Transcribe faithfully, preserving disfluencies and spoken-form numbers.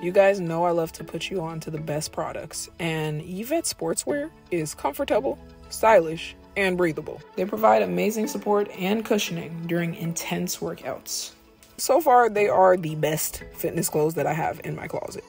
You guys know I love to put you on to the best products, and Yvette Sportswear is comfortable, stylish, and breathable. They provide amazing support and cushioning during intense workouts. So far, they are the best fitness clothes that I have in my closet.